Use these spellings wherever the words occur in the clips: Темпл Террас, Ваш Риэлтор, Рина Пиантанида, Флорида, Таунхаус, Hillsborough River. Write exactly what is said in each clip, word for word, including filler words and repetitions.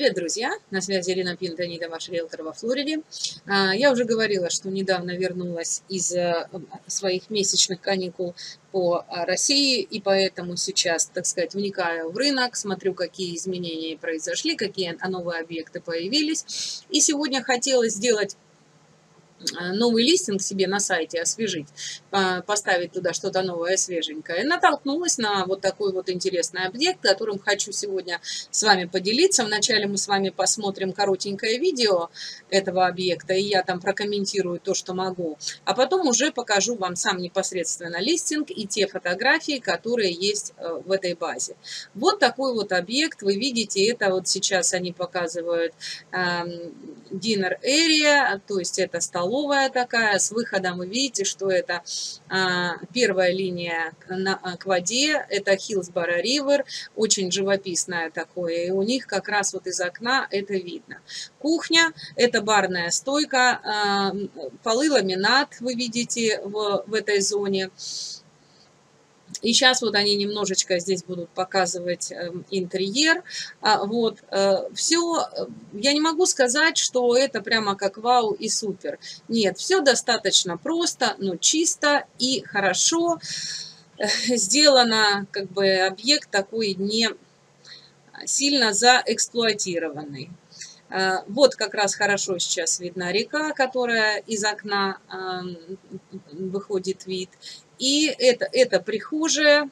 Привет, друзья! На связи Рина Пиантанида, ваш риэлтор во Флориде. Я уже говорила, что недавно вернулась из своих месячных каникул по России, и поэтому сейчас, так сказать, вникаю в рынок, смотрю, какие изменения произошли, какие новые объекты появились. И сегодня хотела сделать новый листинг себе на сайте, освежить, поставить туда что-то новое, свеженькое. И натолкнулась на вот такой вот интересный объект, которым хочу сегодня с вами поделиться. Вначале мы с вами посмотрим коротенькое видео этого объекта, и я там прокомментирую то, что могу. А потом уже покажу вам сам непосредственно листинг и те фотографии, которые есть в этой базе. Вот такой вот объект, вы видите, это вот сейчас они показывают dinner area, то есть это столовая, такая, с выходом. Вы видите, что это а, первая линия на, к воде, это Hillsborough River, очень живописное такое, и у них как раз вот из окна это видно. Кухня, это барная стойка, а, полы, ламинат, вы видите в, в этой зоне. И сейчас вот они немножечко здесь будут показывать интерьер. Вот, все, я не могу сказать, что это прямо как вау и супер. Нет, все достаточно просто, но чисто и хорошо сделано, как бы объект такой не сильно заэксплуатированный. Вот как раз хорошо сейчас видна река, которая из окна выходит вид. И это, это прихожая.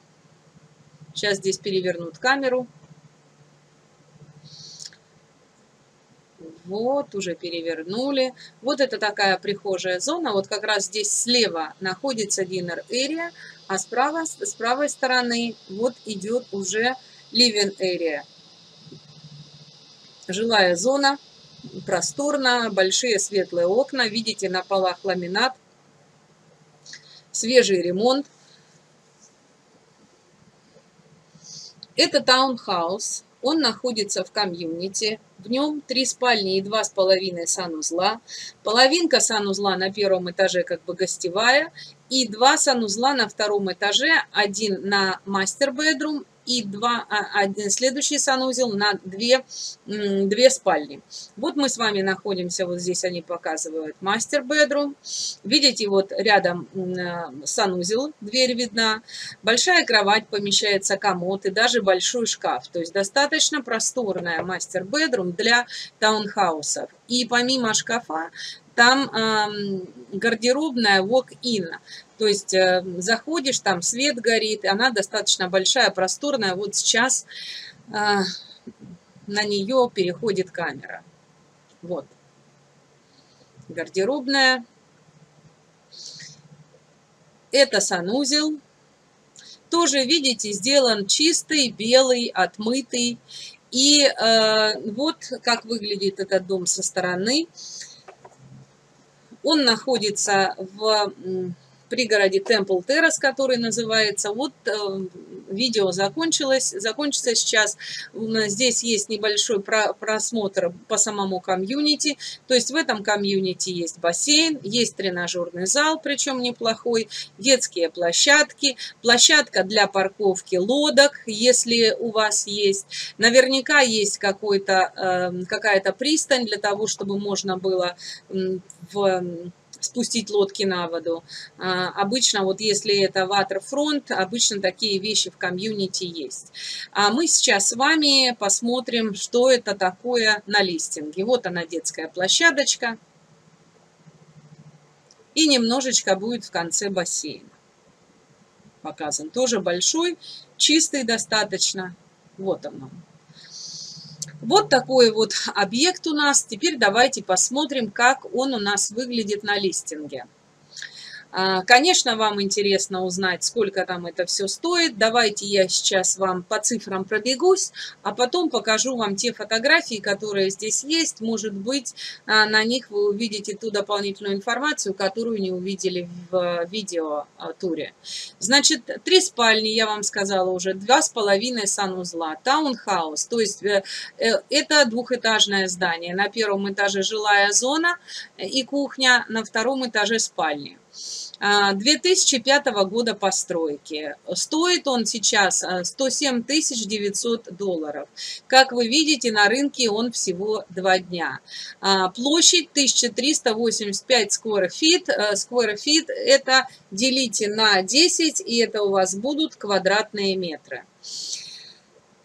Сейчас здесь перевернут камеру. Вот, уже перевернули. Вот это такая прихожая зона. Вот как раз здесь слева находится dinner area, а справа, с правой стороны вот идет уже living area. Жилая зона, просторно, большие светлые окна. Видите, на полах ламинат. Свежий ремонт. Это таунхаус. Он находится в комьюнити. В нем три спальни и два с половиной санузла. Половинка санузла на первом этаже как бы гостевая. И два санузла на втором этаже. Один на мастер-бедрум. И два, один следующий санузел на две, две спальни. Вот мы с вами находимся, вот здесь они показывают мастер-бедрум. Видите, вот рядом санузел, дверь видна. Большая кровать, помещается комод и даже большой шкаф. То есть достаточно просторная мастер-бедрум для таунхаусов. И помимо шкафа, там э, гардеробная walk-in. То есть э, заходишь, там свет горит, она достаточно большая, просторная. Вот сейчас э, на нее переходит камера. Вот. Гардеробная. Это санузел. Тоже, видите, сделан чистый, белый, отмытый. И э, вот как выглядит этот дом со стороны. Он находится в пригороде Темпл Террас, который называется. Вот видео закончилось, закончится сейчас. Здесь есть небольшой просмотр по самому комьюнити. То есть в этом комьюнити есть бассейн, есть тренажерный зал, причем неплохой, детские площадки, площадка для парковки лодок, если у вас есть. Наверняка есть какой-то, какая-то пристань для того, чтобы можно было в... спустить лодки на воду. А, обычно, вот если это waterfront, обычно такие вещи в комьюнити есть. А мы сейчас с вами посмотрим, что это такое на листинге. Вот она, детская площадочка. И немножечко будет в конце бассейн. Показан. Тоже большой, чистый достаточно. Вот он. Вот такой вот объект у нас. Теперь давайте посмотрим, как он у нас выглядит на листинге. Конечно, вам интересно узнать, сколько там это все стоит. Давайте я сейчас вам по цифрам пробегусь, а потом покажу вам те фотографии, которые здесь есть. Может быть, на них вы увидите ту дополнительную информацию, которую не увидели в видео-туре. Значит, три спальни, я вам сказала уже, два с половиной санузла, таунхаус, то есть это двухэтажное здание. На первом этаже жилая зона и кухня, на втором этаже спальни. две тысячи пятого года постройки. Стоит он сейчас сто семь тысяч девятьсот долларов. Как вы видите, на рынке он всего два дня. Площадь тысяча триста восемьдесят пять сквер-фит. Сквер-фит это делите на десять, и это у вас будут квадратные метры.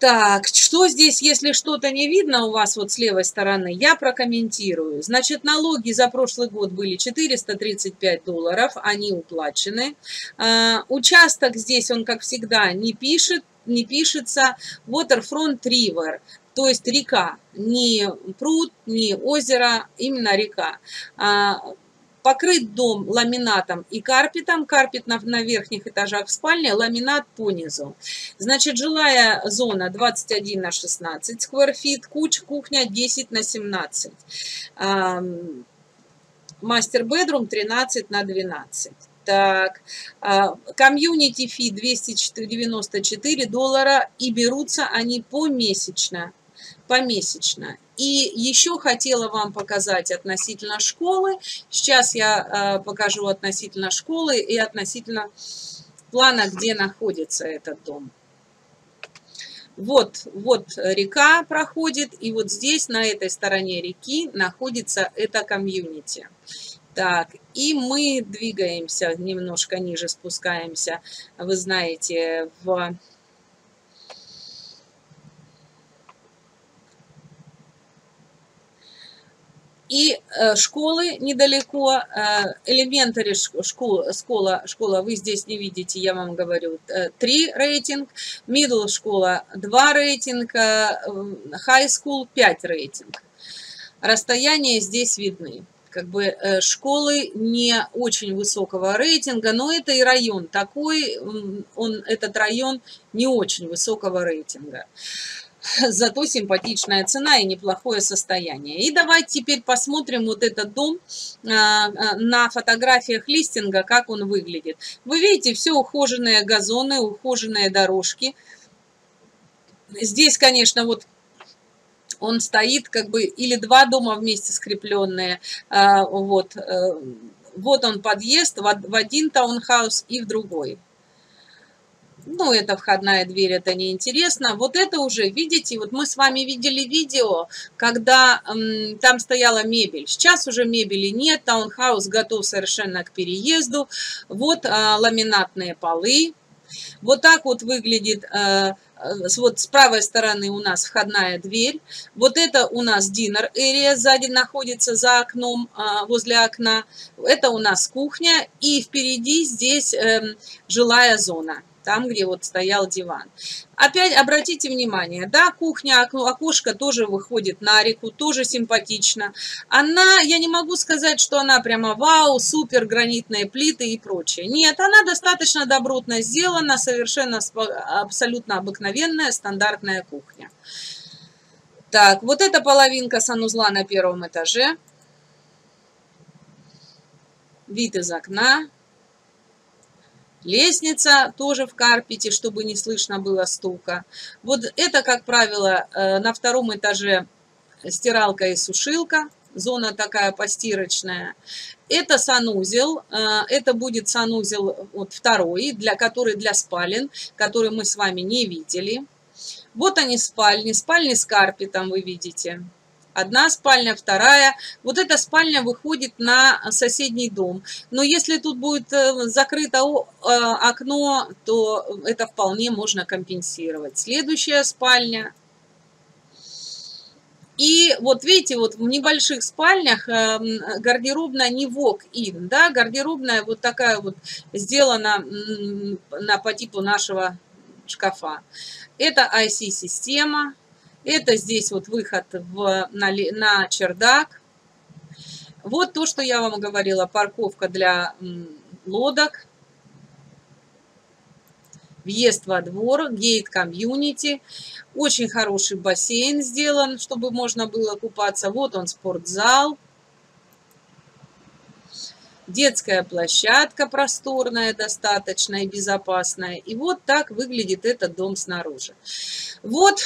Так, что здесь, если что-то не видно у вас вот с левой стороны, я прокомментирую. Значит, налоги за прошлый год были четыреста тридцать пять долларов, они уплачены. А, участок здесь, он, как всегда, не пишет, не пишется. Waterfront River, то есть река, не пруд, не озеро, именно река. А, Покрыт дом ламинатом и карпетом. Карпет на, на верхних этажах в спальне, ламинат по низу. Значит, жилая зона двадцать один на шестнадцать сквер-фит, кухня десять на семнадцать. Мастер-бедрум тринадцать на двенадцать. Так, комьюнити фи двести девяносто четыре доллара, и берутся они помесячно. помесячно. И еще хотела вам показать относительно школы. Сейчас я э, покажу относительно школы и относительно плана, где находится этот дом. Вот, вот река проходит, и вот здесь, на этой стороне реки, находится это комьюнити. Так, и мы двигаемся, немножко ниже спускаемся, вы знаете, в... И школы недалеко, элементари школа, школа, школа, вы здесь не видите, я вам говорю, три рейтинг, middle школа два рейтинга, high school пять рейтинг. Расстояния здесь видны. Как бы школы не очень высокого рейтинга, но это и район такой, он, этот район не очень высокого рейтинга. Зато симпатичная цена и неплохое состояние. И давайте теперь посмотрим вот этот дом на фотографиях листинга, как он выглядит. Вы видите, все ухоженные газоны, ухоженные дорожки. Здесь, конечно, вот он стоит как бы или два дома вместе скрепленные, вот, вот он подъезд в один таунхаус и в другой. Ну, это входная дверь, это неинтересно. Вот это уже, видите, вот мы с вами видели видео, когда м, там стояла мебель. Сейчас уже мебели нет, таунхаус готов совершенно к переезду. Вот а, ламинатные полы. Вот так вот выглядит, а, вот с правой стороны у нас входная дверь. Вот это у нас dinner area, сзади находится за окном, а, возле окна. Это у нас кухня, и впереди здесь э, жилая зона. Там, где вот стоял диван. Опять обратите внимание, да, кухня, окно, окошко тоже выходит на реку, тоже симпатично. Она, я не могу сказать, что она прямо вау, супер, гранитные плиты и прочее. Нет, она достаточно добротно сделана, совершенно абсолютно обыкновенная, стандартная кухня. Так, вот эта половинка санузла на первом этаже. Вид из окна. Лестница тоже в карпете, чтобы не слышно было стука. Вот это, как правило, на втором этаже стиралка и сушилка. Зона такая постирочная. Это санузел. Это будет санузел вот, второй, для, который для спален, который мы с вами не видели. Вот они спальни. Спальни с карпетом вы видите. Одна спальня, вторая. Вот эта спальня выходит на соседний дом. Но если тут будет закрыто окно, то это вполне можно компенсировать. Следующая спальня. И вот видите, вот в небольших спальнях гардеробная не walk-in, да, гардеробная вот такая вот сделана на, по типу нашего шкафа. Это ай си-система. Это здесь вот выход в, на, на чердак. Вот то, что я вам говорила, парковка для лодок. Въезд во двор, гейт комьюнити. Очень хороший бассейн сделан, чтобы можно было купаться. Вот он, спортзал. Детская площадка просторная, достаточно и безопасная. И вот так выглядит этот дом снаружи. Вот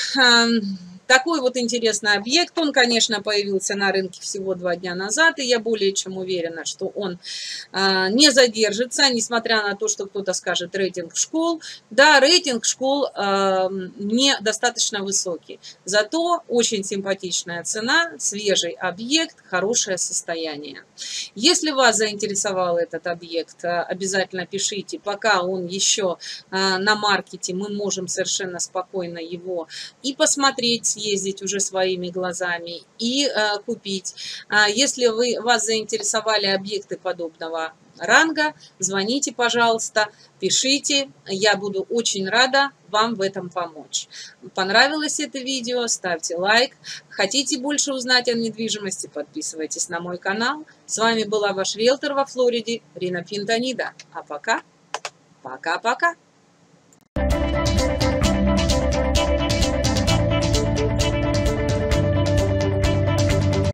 Такой вот интересный объект, он, конечно, появился на рынке всего два дня назад, и я более чем уверена, что он а, не задержится, несмотря на то, что кто-то скажет рейтинг школ. Да, рейтинг школ а, недостаточно высокий, зато очень симпатичная цена, свежий объект, хорошее состояние. Если вас заинтересовал этот объект, обязательно пишите, пока он еще а, на маркете, мы можем совершенно спокойно его и посмотреть, ездить уже своими глазами и э, купить. А если вы, вас заинтересовали объекты подобного ранга, звоните, пожалуйста, пишите. Я буду очень рада вам в этом помочь. Понравилось это видео? Ставьте лайк. Хотите больше узнать о недвижимости? Подписывайтесь на мой канал. С вами была ваш риэлтор во Флориде Рина Пиантанида. А пока, пока-пока.